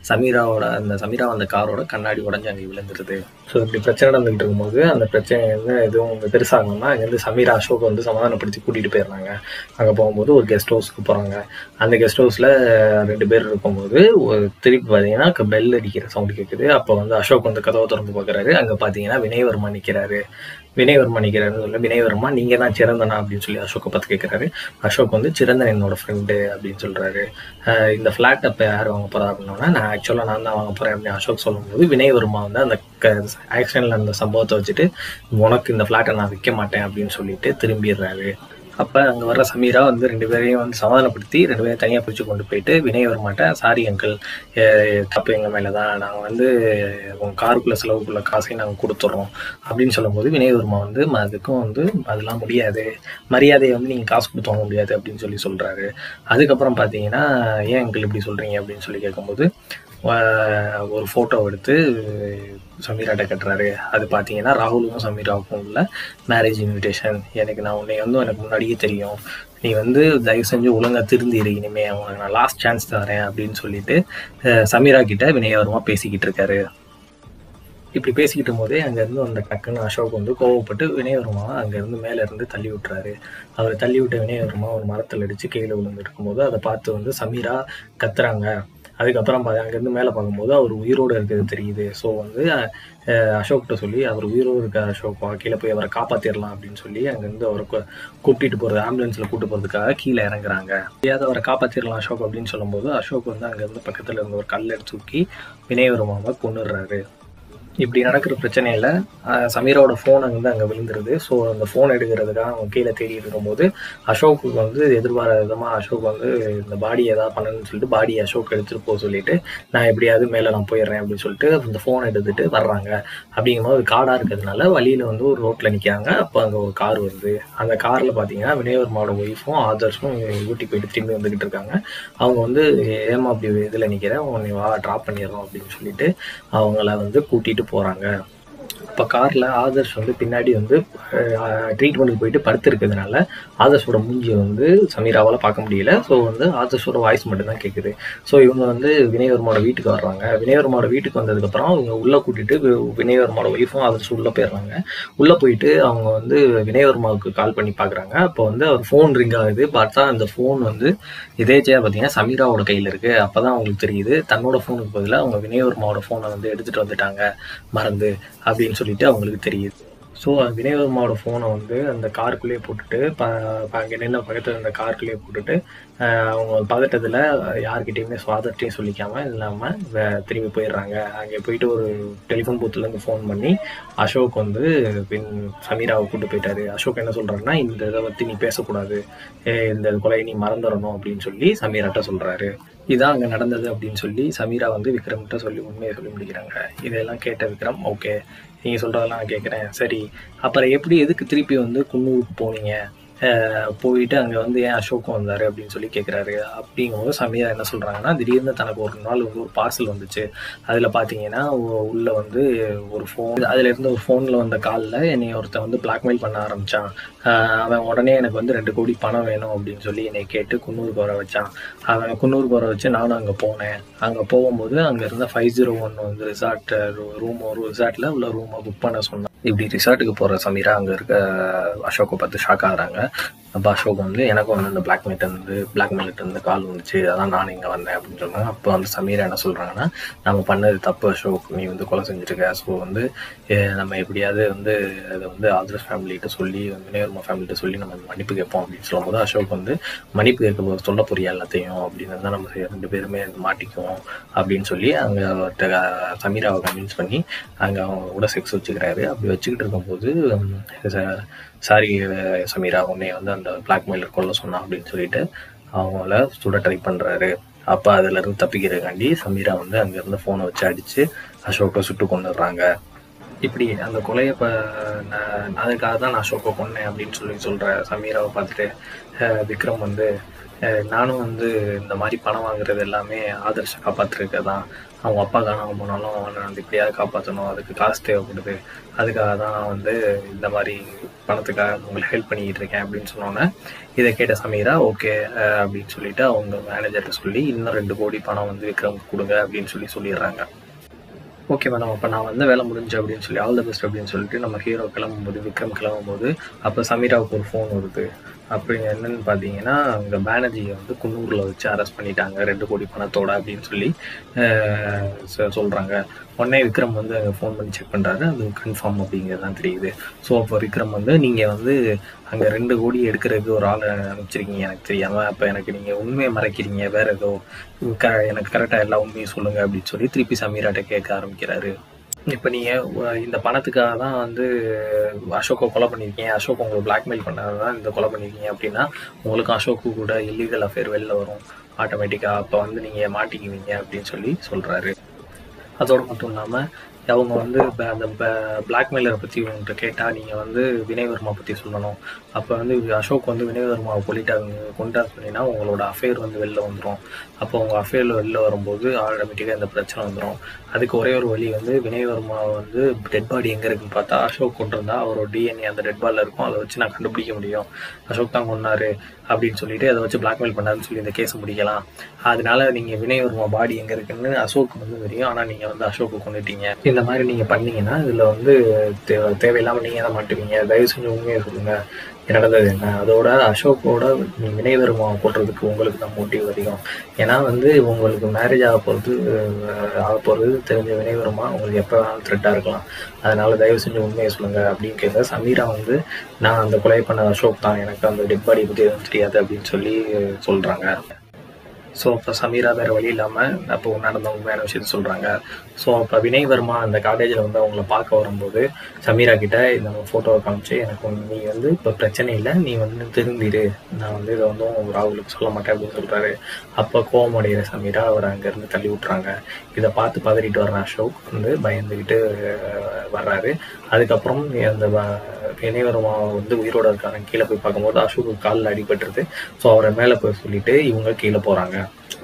சமீராவோட அந்த சமீரா அந்த காரோட கண்ணாடி உடஞ்சி அங்கே விழுந்துருது. ஸோ இப்படி பிரச்சனை நடந்துகிட்டு இருக்கும்போது அந்த பிரச்சனை வந்து எதுவும் பெருசாகணும்னா அங்கேருந்து சமீரா அசோக் வந்து சமாதானப்படுத்தி கூட்டிகிட்டு போயிடுறாங்க. அங்கே போகும்போது ஒரு கெஸ்ட் ஹவுஸ்க்கு போகிறாங்க. அந்த கெஸ்ட் ஹவுஸில் ரெண்டு பேர் இருக்கும்போது திருப்பி பார்த்தீங்கன்னா பெல் அடிக்கிற சவுண்ட் கேட்குது. அப்போ வந்து அசோக் வந்து கதவை திறந்து பார்க்குறாரு. அங்கே பார்த்தீங்கன்னா வினய் வர்மா நிற்கிறாரு. வினய் வர்மா நிற்கிறாருன்னு சொல்ல, வினய் வர்மா நீங்கள் தான் சிறந்தனா அப்படின்னு சொல்லி அசோக்கை பார்த்து கேட்குறாரு. அசோக் வந்து சிறந்தன் என்னோடய ஃப்ரெண்டு அப்படின்னு சொல்கிறாரு. இந்த ஃப்ளாட் அப்போ யார் வாங்க போகிறா அப்படின்னோன்னா நான் ஆக்சுவலாக நான் தான் வாங்க போகிறேன் அப்படின்னு அசோக் சொல்லும்போது வினய் வர்மா வந்து அந்த க ஆக்சிடென்ட்டில் அந்த சம்பவத்தை வச்சுட்டு உனக்கு இந்த ஃப்ளாட்டை நான் விற்க மாட்டேன் அப்படின்னு சொல்லிட்டு திரும்பிடுறாரு. அப்போ அங்கே வர்ற சமீரா வந்து ரெண்டு பேரையும் வந்து சமாதானப்படுத்தி ரெண்டு பேரையும் தனியாக பிடிச்சி கொண்டு போயிட்டு வினய் வர்மாட்ட, சாரி அங்கிள் தப்பு எங்கள் மேலே தான், நாங்கள் வந்து உங்கள் காருக்குள்ளே செலவுக்குள்ளே காசையும் நாங்கள் கொடுத்துட்றோம் அப்படின்னு சொல்லும்போது வினய் வர்மா வந்து அதுக்கும் வந்து அதெல்லாம் முடியாது, மரியாதையை வந்து நீங்கள் காசு கொடுத்தோங்க முடியாது அப்படின்னு சொல்லி சொல்கிறாரு. அதுக்கப்புறம் பார்த்தீங்கன்னா ஏன் அங்கிள் இப்படி சொல்கிறீங்க அப்படின்னு சொல்லி கேட்கும்போது ஒரு ஃபோட்டோ எடுத்து சமீராட்ட கட்டுறாரு. அது பார்த்தீங்கன்னா ராகுலுக்கும் சமீராவுக்கும் உள்ள மேரேஜ் இன்விடேஷன். எனக்கு நான் உன்னை வந்து எனக்கு முன்னாடியே தெரியும், நீ வந்து தயவு செஞ்சு ஒழுங்காக திருந்திரு, இனிமேல் அவனுக்கு நான் லாஸ்ட் சான்ஸ் தரேன் அப்படின்னு சொல்லிட்டு சமீரா கிட்ட வினய வர்மா பேசிக்கிட்டு இருக்காரு. இப்படி பேசிக்கிட்டு போதே அங்கேருந்து அந்த டக்குன்னு அசோக் வந்து கோவப்பட்டு வினய வர்மாவை அங்கேருந்து மேலே இருந்து தள்ளி விட்டுறாரு. அவர் தள்ளி விட்ட வினய வர்மா ஒரு மரத்தில் அடித்து கீழே விழுந்துருக்கும் போது அதை பார்த்து வந்து சமீரா கத்துறாங்க. அதுக்கப்புறம் அங்கேருந்து மேலே பார்க்கும்போது அவர் உயிரோடு இருக்கிறது தெரியுது. ஸோ வந்து அசோக்கிட்ட சொல்லி அவர் உயிரோடு இருக்க அசோக் கீழே போய் அவரை காப்பாற்றிடலாம் அப்படின்னு சொல்லி அங்கேருந்து அவரை கூப்பிட்டு போகிறது, ஆம்புலன்ஸில் கூப்பிட்டு போகிறதுக்காக கீழே இறங்குறாங்க. ஏதாவது அவரை காப்பாற்றிடலாம் அசோக் அப்படின்னு சொல்லும்போது அசோக் வந்து அங்கேருந்து பக்கத்தில் இருந்த ஒரு கல்லை தூக்கி வினய வர்மாவை கொண்டுடுறாரு. இப்படி நடக்கிற பிரச்சனையில் சமீராவோட ஃபோன் அங்கேருந்து அங்கே விழுந்துருது. ஸோ அந்த ஃபோன் எடுக்கிறதுக்காக அவங்க கீழே தேடி இருக்கும்போது அசோக்கு வந்து எதிர்பாராத விதமாக அசோக் வந்து இந்த பாடியை ஏதாவது பண்ணணும்னு சொல்லிட்டு பாடியை அசோக் எடுத்துகிட்டு போக சொல்லிட்டு நான் எப்படியாவது மேலே நான் போயிடுறேன் அப்படின்னு சொல்லிட்டு அந்த ஃபோன் எடுத்துகிட்டு வர்றாங்க. அப்படிங்கும்போது காடாக இருக்கிறதுனால வழியில் வந்து ஒரு ரோட்டில் நிற்கிறாங்க. அப்போ அங்கே ஒரு கார் வருது. அந்த காரில் பார்த்தீங்கன்னா வினய வர்மாவோட ஒய்ஃபும் ஆதர்ஷும் ஊட்டி போயிட்டு திரும்பி வந்துக்கிட்டு இருக்காங்க. அவங்க வந்து ஏமா அப்படி இதில் நிற்கிறேன், உன்னை வா ட்ராப் பண்ணிடுறோம் அப்படின்னு சொல்லிட்டு அவங்கள வந்து கூட்டிகிட்டு போறாங்க. அப்ப கார்ல ஆதர்ஷ் வந்து பின்னாடி வந்து ட்ரீட்மெண்ட்டுக்கு போயிட்டு படுத்திருக்கிறதுனால ஆதர்ஷோட மூஞ்சி வந்து சமீராவால் பார்க்க முடியல. ஸோ வந்து ஆதர்ஷோட வாய்ஸ் மட்டும்தான் கேட்குது. ஸோ இவங்க வந்து வினய வர்மாவோட வீட்டுக்கு வர்றாங்க. வினய வர்மாவோட வீட்டுக்கு வந்ததுக்கப்புறம் இவங்க உள்ளே கூட்டிட்டு வினய வர்மாவோட ஒய்ஃபும் ஆதர்ஷ் உள்ளே போயிடுறாங்க. உள்ளே போயிட்டு அவங்க வந்து வினய வர்மாவுக்கு கால் பண்ணி பார்க்குறாங்க. அப்போ வந்து அவர் ஃபோன் ரிங் ஆகுது. பார்த்தா அந்த ஃபோன் வந்து எதேச்சையாக பார்த்தீங்கன்னா சமீராவோட கையில் இருக்கு. அப்போ தான் அவங்களுக்கு தெரியுது தன்னோட ஃபோனுக்கு பதிலாக அவங்க வினய வர்மாவோட ஃபோனை வந்து எடுத்துகிட்டு வந்துட்டாங்க மறந்து அப்படின்னு சொல்லிட்டு அவங்களுக்கு தெரியுது. ஸோ வினய வர்மாவோட ஃபோனை வந்து அந்த காருக்குள்ளேயே போட்டுட்டு ப அங்கே நின்று பக்கத்தில் அந்த காருக்குள்ளேயே போட்டுட்டு அவங்க பதட்டத்தில் யார்கிட்டையுமே சுவாதத்தையும் சொல்லிக்காமல் இல்லாமல் திரும்பி போயிடுறாங்க. அங்கே போயிட்டு ஒரு டெலிஃபோன் பூத்துலேருந்து ஃபோன் பண்ணி அசோக் வந்து பின் சமீராவை கூப்பிட்டு போயிட்டாரு. அசோக் என்ன சொல்கிறாருன்னா இந்த இதை பற்றி நீ பேசக்கூடாது, இந்த கொலையை நீ மறந்துடணும் அப்படின்னு சொல்லி சமீராட்ட சொல்கிறாரு. இதான் அங்கே நடந்தது அப்படின்னு சொல்லி சமீரா வந்து விக்ரம்கிட்ட சொல்லி உண்மையை சொல்லி முடிக்கிறாங்க. இதெல்லாம் கேட்ட விக்ரம் ஓகே நீங்கள் சொல்கிறதெல்லாம் நான் கேட்குறேன், சரி அப்புறம் எப்படி எதுக்கு திருப்பி வந்து குன்னூருக்கு போனீங்க, போயிட்டு அங்கே வந்து ஏன் அசோக்கும் வந்தார் அப்படின்னு சொல்லி கேட்குறாரு. அப்படிங்கும்போது சமீரா என்ன சொல்கிறாங்கன்னா திடீர்னு தனக்கு ஒரு நாள் வந்து ஒரு பார்சல் வந்துச்சு. அதில் பார்த்தீங்கன்னா உள்ளே வந்து ஒரு ஃபோன், அதில் இருந்து ஒரு ஃபோனில் வந்த காலில் என்னை ஒருத்தன் வந்து பிளாக்மெயில் பண்ண ஆரம்பித்தான். அவன் உடனே எனக்கு வந்து ரெண்டு கோடி பணம் வேணும் அப்படின்னு சொல்லி என்னை கேட்டு குன்னூருக்கு வர வச்சான். அவன் குன்னூருக்கு வர வச்சு நானும் அங்கே போனேன். அங்கே போகும்போது அங்கே இருந்த ஃபைவ் ஜீரோ ஒன் வந்து ரிசார்ட் ரூம் ஒரு ரிசார்ட்டில் உள்ள ரூமை புக் பண்ண சொன்னான். இப்படி ரிசார்ட்டுக்கு போகிற சமீரா அங்கே இருக்க அசோக்கை பார்த்து ஷாக் ஆகுறாங்க. அப்போ அசோக் வந்து எனக்கு வந்து இந்த பிளாக்மெயில்ட்டு வந்து பிளாக்மெயில்ட்டு இருந்து கால் வந்துச்சு, அதான் நான் இங்கே வந்தேன் அப்படின்னு சொன்னாங்க. அப்போ வந்து சமீரா என்ன சொல்கிறாங்கன்னா நம்ம பண்ணது தப்பு அசோக், நீ வந்து கொலை செஞ்சுருக்க. ஸோ வந்து நம்ம எப்படியாவது வந்து அதை வந்து ஆதர்ஷ் ஃபேமிலிகிட்ட சொல்லி வினய வர்மா ஃபேமிலிகிட்ட சொல்லி நம்ம மன்னிப்பு கேட்போம் அப்படின்னு சொல்லும்போது அசோக் வந்து மன்னிப்பு கேட்க சொல்ல புரிய எல்லாத்தையும் அப்படின்னு தான் நம்ம ரெண்டு பேருமே மாட்டிக்குவோம் அப்படின்னு சொல்லி அங்கே சமீராவை கன்வின்ஸ் பண்ணி அங்கே அவங்க கூட செக்ஸ் வச்சுக்கிறாரு. அப்படி வச்சுக்கிட்டு இருக்கும்போது சாரி சமீரா உன்னை வந்து அந்த பிளாக்மெயிலர் கொள்ள சொன்னான் அப்படின்னு சொல்லிட்டு அவங்கள சுட ட்ரை பண்ணுறாரு. அப்போ அதிலேருந்து தப்பிக்கிறதுக்காண்டி சமீரா வந்து அங்கேருந்து ஃபோனை வச்சு அடித்து அசோக்கை சுட்டு கொண்டுடுறாங்க. இப்படி அந்த கொலையை இப்போ நான் அதுக்காக தான் நான் அசோக்கை கொன்னேன் அப்படின்னு சொல்லி சொல்கிற சமீராவை பார்த்துட்டு விக்ரம் வந்து நானும் வந்து இந்த மாதிரி பணம் வாங்குறது எல்லாமே ஆதர்ஷை காப்பாற்றிருக்க தான், அவங்க அப்பா காணாமல் போனாலும் அவனை வந்து இப்படியாவது காப்பாற்றணும், அதுக்கு காசு தேவைப்படுது, அதுக்காக தான் நான் வந்து இந்த மாதிரி பணத்துக்காக உங்களுக்கு ஹெல்ப் பண்ணிக்கிட்டு இருக்கேன் அப்படின்னு சொன்னோன்னே இதை கேட்ட சமீரா ஓகே அப்படின்னு சொல்லிட்டு அவங்க மேனேஜர்கிட்ட சொல்லி இன்னும் ரெண்டு கோடி பணம் வந்து விக்ரமுக்கு கொடுங்க அப்படின்னு சொல்லி சொல்லிடுறாங்க. ஓகே மேடம் அப்போ நான் வந்து வேலை முடிஞ்சேன் அப்படின்னு சொல்லி ஆல் த பெஸ்ட் அப்படின்னு சொல்லிட்டு நம்ம ஹீரோ கிளம்பும்போது விக்ரம் கிளம்பும்போது அப்போ சமீராவுக்கு ஒரு ஃபோன் வருது. அப்படி என்னன்னு பார்த்தீங்கன்னா அங்கே பானர்ஜியை வந்து குன்னூரில் வச்சு அரெஸ்ட் பண்ணிட்டாங்க ரெண்டு கோடி பணத்தோட அப்படின்னு சொல்லி சொல்கிறாங்க. உடனே விக்ரம் வந்து அங்கே ஃபோன் பண்ணி செக் பண்ணுறாரு. அது கன்ஃபார்ம் அப்படிங்கிறதான் தெரியுது. ஸோ அப்போ விக்ரம் வந்து நீங்கள் வந்து அங்கே ரெண்டு கோடி எடுக்கிறதுக்கு ஒரு ஆளை அனுப்பிச்சிருக்கீங்க எனக்கு தெரியாமல், அப்போ எனக்கு நீங்கள் உண்மையை மறைக்கிறீங்க, வேறு ஏதோ க எனக்கு கரெக்டாக எல்லா உண்மையும் சொல்லுங்கள் அப்படின்னு சொல்லி திருப்பி சமீராட்ட கேட்க ஆரம்பிக்கிறாரு. இப்போ நீங்கள் இந்த பணத்துக்காக தான் வந்து அசோக்கை கொலை பண்ணியிருக்கீங்க, அசோக் உங்களை பிளாக்மெயில் பண்ணால் தான் இந்த கொலை பண்ணியிருக்கீங்க அப்படின்னா உங்களுக்கும் அசோக்கு கூட இல்லீகல் அஃபேர் வெளில வரும் ஆட்டோமேட்டிக்காக, அப்போ வந்து நீங்கள் மாட்டிக்குவீங்க அப்படின்னு சொல்லி சொல்கிறாரு. அதோடு மட்டும் இல்லாமல் அவங்க வந்து அந்த பிளாக்மெயிலரை பற்றி உங்கள்கிட்ட கேட்டால் நீங்கள் வந்து வினய் வர்மா பற்றி சொல்லணும். அப்போ வந்து அசோக் வந்து வினய் வர்மாவை கொல்லிட்டாங்க கொண்டாஸ் பண்ணினா உங்களோட அஃபேர் வந்து வெளில வந்துடும். அப்போ உங்கள் அஃபேர் வெளில வரும்போது ஆட்டோமேட்டிக்காக இந்த பிரச்சனை வந்துடும். அதுக்கு ஒரே ஒரு வழி வந்து வினய் வர்மாவை வந்து டெட் பாடி எங்கே இருக்குன்னு பார்த்தா அசோக் கொண்டிருந்தால் அவரோட டிஎன்ஏ அந்த டெட் பாடியில் இருக்கும். அதை வச்சு நான் கண்டுபிடிக்க முடியும் அசோக் தான் கொண்டாரு அப்படின்னு சொல்லிட்டு அதை வச்சு பிளாக்மெயில் பண்ணாருன்னு சொல்லி இந்த கேஸை முடிக்கலாம். அதனால நீங்கள் வினய் வர்மா பாடி எங்கே இருக்குன்னு அசோக் வந்து தெரியும். ஆனால் நீங்கள் வந்து அசோக்கு கொண்டுட்டீங்க. இந்த மாதிரி நீங்கள் பண்ணீங்கன்னா இதில் வந்து தே தேவையில்லாமல் நீங்கள் தான் மாட்டுவீங்க. தயவு செஞ்சு உண்மையை சொல்லுங்கள் நடந்தது என்ன. அதோட அசோக்கோட வினய் வர்மா போடுறதுக்கு உங்களுக்கு தான் மோட்டிவ் அதிகம். ஏன்னா வந்து உங்களுக்கு மேரேஜ் ஆக போகிறது ஆக போகிறது தெரிஞ்ச வினய் வர்மா உங்களுக்கு எப்போ வேணாலும் த்ரெட்டாக இருக்கலாம். அதனால் தயவு செஞ்சு உண்மையை சொல்லுங்கள் அப்படின்னு கேட்க சமீரா வந்து நான் அந்த கொலை பண்ண அசோக் தான், எனக்கு அந்த டெட் பாடி பற்றி எதுவும் தெரியாது அப்படின்னு சொல்லி சொல்கிறாங்க. ஸோ அப்போ சமீரா வேறு வழி இல்லாமல் அப்போ நடந்த உண்மையான விஷயத்த சொல்கிறாங்க. ஸோ அப்போ வினய் வர்மா அந்த காலேஜில் வந்து அவங்கள பார்க்க வரும்போது சமீரா கிட்டே இந்த ஃபோட்டோவை காமிச்சு எனக்கு நீ வந்து இப்போ பிரச்சனை இல்லை, நீ வந்து திருந்திரு, நான் வந்து இதை வந்து ராகுலுக்கு சொல்ல மாட்டேன் அப்படின்னு சொல்கிறாரு. அப்போ கோவமடைகிற சமீரா அவர் அங்கேருந்து தள்ளி விட்றாங்க. இதை பார்த்து பதறிட்டு வர்ற அசோக் வந்து பயந்துக்கிட்டு வர்றாரு. அதுக்கப்புறம் அந்த வினய் வர்மா வந்து உயிரோடு இருக்காங்க. கீழே போய் பார்க்கும்போது அசோக்கு காலில் அடிபட்டுருது. ஸோ அவரை மேலே போய் சொல்லிவிட்டு இவங்க கீழே போகிறாங்க.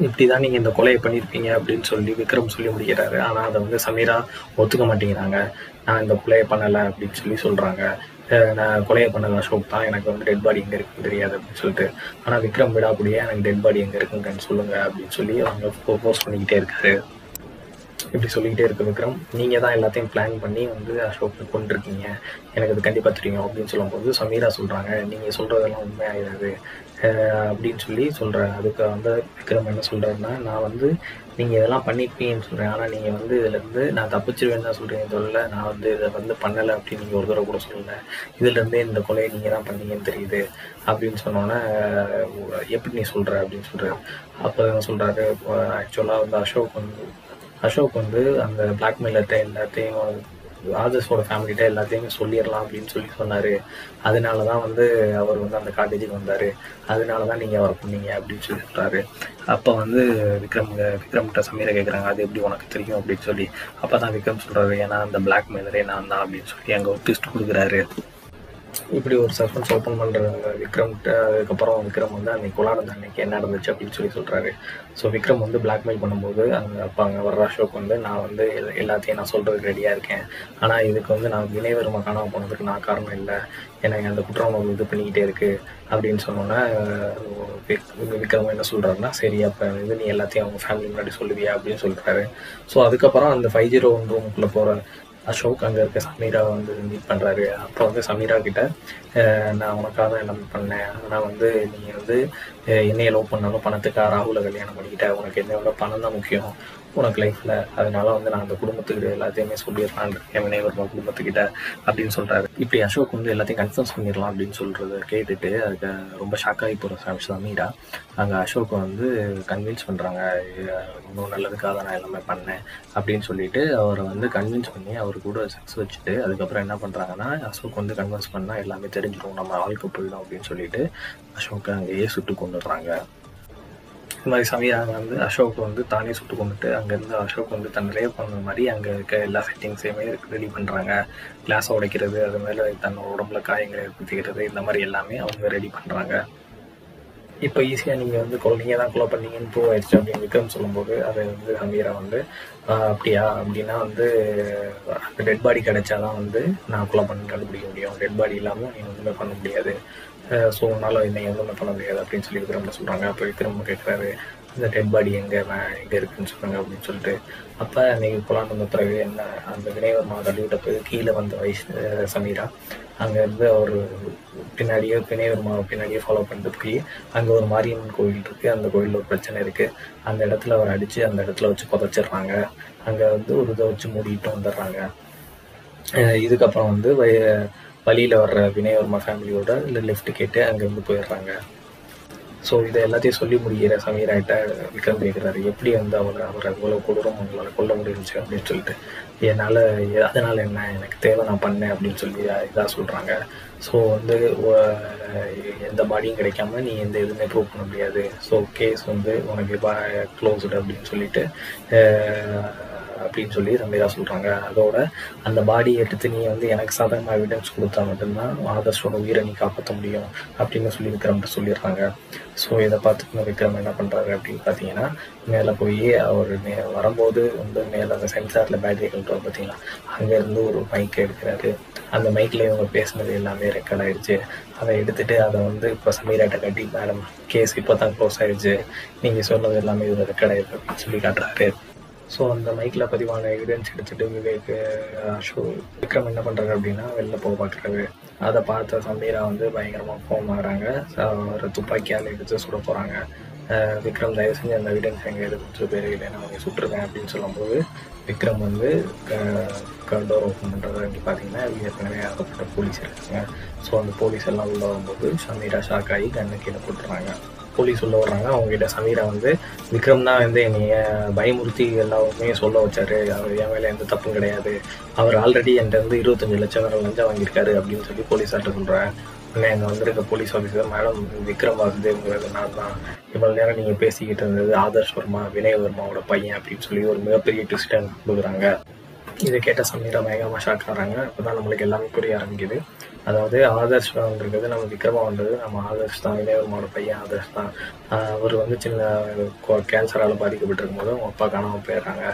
இப்படி தான் நீங்கள் இந்த கொலையை பண்ணியிருப்பீங்க அப்படின்னு சொல்லி விக்ரம் சொல்லி முடிக்கிறாரு. ஆனால் அதை வந்து சமீரா ஒத்துக்க மாட்டேங்கிறாங்க. நான் இந்த கொலையை பண்ணலை அப்படின்னு சொல்லி சொல்கிறாங்க. நான் கொலையை பண்ணது அசோக் தான், எனக்கு வந்து டெட் பாடி எங்கே இருக்குன்னு தெரியாது அப்படின்னு சொல்லிட்டு. ஆனால் விக்ரம் விடாப்படியே எனக்கு டெட் பாடி எங்கே இருக்குங்கன்னு சொல்லுங்கள் அப்படின்னு சொல்லி அவங்க ப்ரோபோஸ் பண்ணிக்கிட்டே இருக்காரு. இப்படி சொல்லிக்கிட்டே இருக்க விக்ரம் நீங்கள் தான் எல்லாத்தையும் பிளான் பண்ணி வந்து அசோக்கு கொண்டுருக்கீங்க, எனக்கு அது கண்டிப்பாக தெரியும் அப்படின்னு சொல்லும்போது சமீரா சொல்கிறாங்க நீங்கள் சொல்கிறதெல்லாம் உண்மையாகிடாது அப்படின்னு சொல்லி சொல்கிறேன். அதுக்கு வந்து விக்ரம் என்ன சொல்கிறாருன்னா நான் வந்து நீங்கள் இதெல்லாம் பண்ணியிருப்பீங்கன்னு சொல்கிறேன், ஆனால் நீங்கள் வந்து இதுலேருந்து நான் தப்பிச்சிருவேன்னு தான் சொல்கிறீங்க சொல்லலை, நான் வந்து இதை வந்து பண்ணலை அப்படின்னு நீங்கள் ஒரு தடவை கூட சொல்லலை, இதுலேருந்தே இந்த கொலையை நீங்கள் தான் பண்ணீங்கன்னு தெரியுது அப்படின்னு சொன்னோன்னே எப்படி நீ சொல்கிற அப்படின்னு சொல்கிறேன். அப்போ சொல்கிறாரு ஆக்சுவலாக வந்து அசோக் வந்து அசோக் வந்து அந்த பிளாக்மெயிலர்கிட்ட எல்லாத்தையும் ஆதர்ஷோட ஃபேமிலிகிட்ட எல்லாத்தையும் சொல்லிடலாம் அப்படின்னு சொல்லி சொன்னார். அதனால தான் வந்து அவர் வந்து அந்த காட்டேஜுக்கு வந்தார், அதனால தான் நீங்கள் அவர் பண்ணீங்க அப்படின்னு சொல்லி சொல்கிறாரு. அப்போ வந்து விக்ரம் விக்ரம்கிட்ட சமீரை கேட்குறாங்க அது எப்படி உனக்கு தெரியும் அப்படின்னு சொல்லி. அப்போ தான் விக்ரம் சொல்கிறாரு ஏன்னா அந்த பிளாக்மெயிலரே நான் தான் அப்படின்னு சொல்லி அங்கே ஒரு ட்விஸ்ட் கொடுக்குறாரு. இப்படி ஒரு சஸ்பென்ஸ் ஓப்பன் பண்ணுற விக்ரம்கிட்ட அதுக்கப்புறம் விக்ரம் வந்து அன்றைக்கி கொலானந்த அன்றைக்கி என்ன நடந்துச்சு அப்படின்னு சொல்லி சொல்கிறாரு. ஸோ விக்ரம் வந்து பிளாக்மெயில் பண்ணும்போது அங்கே அப்போ அங்கே வர்ற அசோக் வந்து நான் வந்து எல்லாத்தையும் நான் சொல்கிறதுக்கு ரெடியாக இருக்கேன், ஆனால் இதுக்கு வந்து நான் வினய் வர்மா காணாமல் போனதுக்கு நான் காரணம் இல்லை, எனக்கு அந்த குற்றவாளி இது பண்ணிக்கிட்டே இருக்குது அப்படின்னு சொன்னோன்னா விக்ரம் என்ன சொல்கிறாருன்னா சரி அப்போ வந்து நீ எல்லாத்தையும் அவங்க ஃபேமிலி முன்னாடி சொல்லுவியா அப்படின்னு சொல்கிறாரு. ஸோ அதுக்கப்புறம் அந்த ஃபைவ் ஜீரோ ஒன் ரூமுக்குள்ளே போகிற அசோக் அங்கே இருக்க சமீராவை வந்து மீட் பண்ணுறாரு. அப்போ வந்து சமீரா கிட்ட நான் உனக்காக தான் எல்லாமே பண்ணேன், ஆனால் வந்து நீங்கள் வந்து என்னையை லவ் பண்ணாலும் பணத்துக்காக ராகுலை கல்யாணம் பண்ணிக்கிட்டேன், உனக்கு என்னையோட பணம் தான் முக்கியம் உனக்கு லைஃப்பில், அதனால வந்து நான் அந்த குடும்பத்துக்கிட்ட எல்லாத்தையுமே சொல்லிடலான் இருக்கேன் வினய் வர்மா குடும்பத்துக்கிட்ட அப்படின்னு சொல்கிறாரு. இப்படி அசோக் வந்து எல்லாத்தையும் கன்ஃபர்ஸ் பண்ணிடலாம் அப்படின்னு சொல்கிறத கேட்டுட்டு அதுக்கு ரொம்ப ஷாக்காகி போகிற சமீரா அங்கே அசோக்கை வந்து கன்வின்ஸ் பண்ணுறாங்க இன்னும் நல்லதுக்காக தான் நான் எல்லாமே பண்ணேன் அப்படின்னு சொல்லிட்டு அவரை வந்து கன்வின்ஸ் பண்ணி அவர் கூட செக்ஸ் வச்சுட்டு அதுக்கப்புறம் என்ன பண்ணுறாங்கன்னா அசோக் வந்து கன்வின்ஸ் பண்ணால் எல்லாமே தெரிஞ்சிடும் நம்ம ஆளுக்கு போயிடும் அப்படின்னு சொல்லிட்டு அசோக்கை அங்கேயே சுட்டு கொண்டுடுறாங்க. இந்த மாதிரி சமீரா வந்து அசோக் வந்து தானே சுட்டு கொண்டுட்டு அங்கேருந்து அசோக் வந்து தன் ரேவ் பண்ணுற மாதிரி அங்கே இருக்க எல்லா செட்டிங்ஸையுமே ரெடி பண்ணுறாங்க. கிளாஸை உடைக்கிறது, அது மேலே தன்னோட உடம்புல காயங்களை ஏற்படுத்திக்கிறது, இந்த மாதிரி எல்லாமே அவங்க ரெடி பண்ணுறாங்க. இப்போ ஈஸியாக நீங்கள் வந்து நீங்கள் தான் கொலை பண்ணீங்கன்னு ப்ரூவ் ஆயிடுச்சு அப்படின்னு விக்ரம் சொல்லும்போது அது வந்து சமீரா வந்து அப்படியா அப்படின்னா வந்து அந்த டெட் பாடி கிடைச்சாதான் வந்து நான் கொலை பண்ணி கண்டுபிடிக்க முடியும், டெட் பாடி இல்லாமல் நீங்கள் ஒன்றுமே பண்ண முடியாது, ஸோ உன்னால் என்னை எதுவுமே பண்ண முடியாது அப்படின்னு சொல்லி விக்ரம் சொல்கிறாங்க. அப்போ விக்ரம் கேட்குறாரு அந்த டெட் பாடி எங்கே நான் எங்கே இருக்குன்னு சொல்லுங்க அப்படின்னு சொல்லிட்டு. அப்போ அன்றைக்கி கொலாண்டு வந்த பிறகு என்ன அந்த வினய் வர்மா தள்ளிவிட்ட போய் கீழே வந்த வயசு சமீரா அங்கேருந்து அவர் பின்னாடியே வினய் வர்மா பின்னாடியே ஃபாலோ பண்ணிட்டு போய் அங்கே ஒரு மாரியம்மன் கோயில் இருக்குது, அந்த கோயிலில் ஒரு பிரச்சனை இருக்குது, அந்த இடத்துல அவர் அடித்து அந்த இடத்துல வச்சு புதைச்சிட்றாங்க. அங்கே வந்து ஒரு இதை வச்சு மூடிட்டு வந்துடுறாங்க. இதுக்கப்புறம் வந்து வய வழியில் வர்ற வினய் வர்மா ஃபேமிலியோட இல்லை லிஃப்ட்டு கேட்டு அங்கேருந்து போயிடுறாங்க. ஸோ இதை எல்லாத்தையும் சொல்லி முடிகிற சமீராகிட்ட விக்ரம் கேட்குறாரு எப்படி வந்து அவரை அவரை அவ்வளோ கொடூரம் அவங்களால் கொல்ல முடிஞ்சு அப்படின்னு சொல்லிட்டு. என்னால் அதனால் என்ன எனக்கு தேவை நான் பண்ணேன் அப்படின்னு சொல்லி இதாக சொல்கிறாங்க. ஸோ வந்து எந்த பாடியும் கிடைக்காம நீ எந்த எதுவுமே ப்ரூவ் பண்ண முடியாது, ஸோ கேஸ் வந்து உனக்கு க்ளோஸ்டு அப்படின்னு சொல்லிட்டு அப்படின்னு சொல்லி சமீரா சொல்கிறாங்க. அதோட அந்த பாடி எடுத்து நீ வந்து எனக்கு சாதகமாக எவிடன்ஸ் கொடுத்தா மட்டும்தான் ஆதர்ஷோட உயிரை நீ காப்பாற்ற முடியும் அப்படின்னு சொல்லி விக்ரம்கிட்ட சொல்லிடுறாங்க. ஸோ இதை பார்த்துக்கணும் விக்ரம் என்ன பண்ணுறாரு அப்படின்னு பார்த்தீங்கன்னா மேலே போய் அவர் மே வரும்போது வந்து மேலே அந்த சென்சாரில் பேட்டரி கட்டுவார் பார்த்தீங்கன்னா, அங்கேருந்து ஒரு மைக் எடுக்கிறாரு. அந்த மைக்கில் இவங்க பேசுனது எல்லாமே ரெக்கார்ட் ஆகிடுச்சு. அதை எடுத்துகிட்டு அதை வந்து இப்போ சமீராட்ட கட்டி மேடம் கேஸ் இப்போ தான் க்ளோஸ் ஆகிடுச்சு, நீங்கள் சொன்னது எல்லாமே இதில் ரெக்கார்ட் ஆகிருக்கு அப்படின்னு சொல்லி காட்டுறாரு. ஸோ அந்த மைக்கில் பதிவான எவிடன்ஸ் எடுத்துகிட்டு விவேக் அஷோக் விக்ரம் என்ன பண்ணுறாரு அப்படின்னா வெளில போக பார்க்குறாரு. அதை பார்த்த சமீரா வந்து பயங்கரமாக கோவம் ஆகிறாங்க. ஒரு துப்பாக்கியால் எடுத்து சுட போகிறாங்க. விக்ரம் தயவு செஞ்சு அந்த எவிடன்ஸ் எங்கே எடுத்துகிட்டு போயிருக்கீங்க, நான் அவங்க சுட்டுருக்கேன் அப்படின்னு சொல்லும்போது விக்ரம் வந்து டோர் ஓப்பன் பண்ணுறது அப்படின்னு பார்த்தீங்கன்னா ஏற்கனவே ஏகப்பட்ட போலீஸ் இருக்காங்க. ஸோ அந்த போலீஸ் எல்லாம் உள்ளே வரும்போது சமீரா ஷாக் ஆகி கண்ணை கீழே போட்டுறாங்க. போலீஸ் உள்ளே வர்றாங்க. அவங்ககிட்ட சமீரா வந்து விக்ரம் தான் வந்து என்னைய பயமுறுத்தி எல்லாருமே சொல்ல வச்சாரு, அவர் என் மேலே எந்த தப்பும் கிடையாது, அவர் ஆல்ரெடி என்கிட்ட வந்து இருபத்தஞ்சி லட்சம் வரை லஞ்சம் வாங்கியிருக்காரு அப்படின்னு சொல்லி போலீஸார்கிட்ட சொல்கிறேன். இல்லை எங்கள் வந்திருக்க போலீஸ் ஆஃபீஸர் மேடம் விக்ரம் வாசுதேவ்ங்கிறது நான் தான் இவ்வளோ நேரம் நீங்கள் பேசிக்கிட்டு இருந்தது ஆதர்ஷ் வர்மா வினய் வர்மாவோட பையன் அப்படின்னு சொல்லி ஒரு மிகப்பெரிய ட்விஸ்ட் கொடுக்குறாங்க. இதை கேட்ட சமீரா வேகமாக ஷாக் ஆகிறாங்க. அப்போ தான் நம்மளுக்கு எல்லாமே புரிய ஆரம்பிக்குது. அதாவது ஆதர்ஷ் இருக்கிறது நம்ம விக்ரமாக வந்தது நம்ம ஆதர்ஷ் தான், வினய் வர்மாவோட பையன் ஆதர்ஷ் தான். அவர் வந்து சின்ன கேன்சரால் பாதிக்கப்பட்டிருக்கும் போது அவங்க அப்பா காணாமல் போயிடுறாங்க.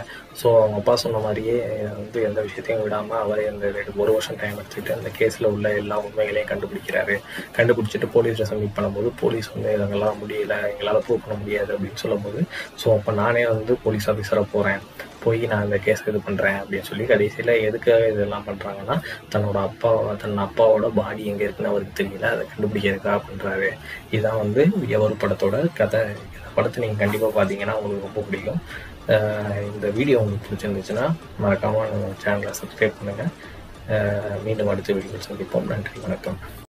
ஸோ அவங்க அப்பா சொன்ன மாதிரியே வந்து எந்த விஷயத்தையும் விடாமல் அவரே அந்த ஒரு வருஷம் டைம் எடுத்துக்கிட்டு அந்த கேஸில் உள்ள எல்லா உண்மைகளையும் கண்டுபிடிக்கிறாரு. கண்டுபிடிச்சிட்டு போலீஸில் சப்மிட் பண்ணும்போது போலீஸ் வந்து இதெல்லாம் முடியலை, எங்களால் ப்ரூவ் பண்ண முடியாது அப்படின்னு சொல்லும்போது ஸோ அப்போ நானே வந்து போலீஸ் ஆஃபீஸராக போகிறேன், போய் நான் இந்த கேஸ் இது பண்ணுறேன் அப்படின்னு சொல்லி கடைசியில் எதுக்காக இதெல்லாம் பண்ணுறாங்கன்னா தன்னோட அப்பா தன் அப்பாவோட பாடி எங்கே இருக்குன்னு அவருக்கு தெரியல, அதை கண்டுபிடிக்கிறதுக்காக பண்ணுறாரு. இதுதான் வந்து எவ்வளோ படத்தோட கதை. இந்த படத்தை நீங்கள் கண்டிப்பாக பார்த்தீங்கன்னா உங்களுக்கு ரொம்ப பிடிக்கும். இந்த வீடியோ உங்களுக்கு பிடிச்சிருந்துச்சுன்னா மறக்காமல் சேனலை சப்ஸ்கிரைப் பண்ணுங்கள். மீண்டும் அடுத்த வீடியோ சந்திப்போம். நன்றி, வணக்கம்.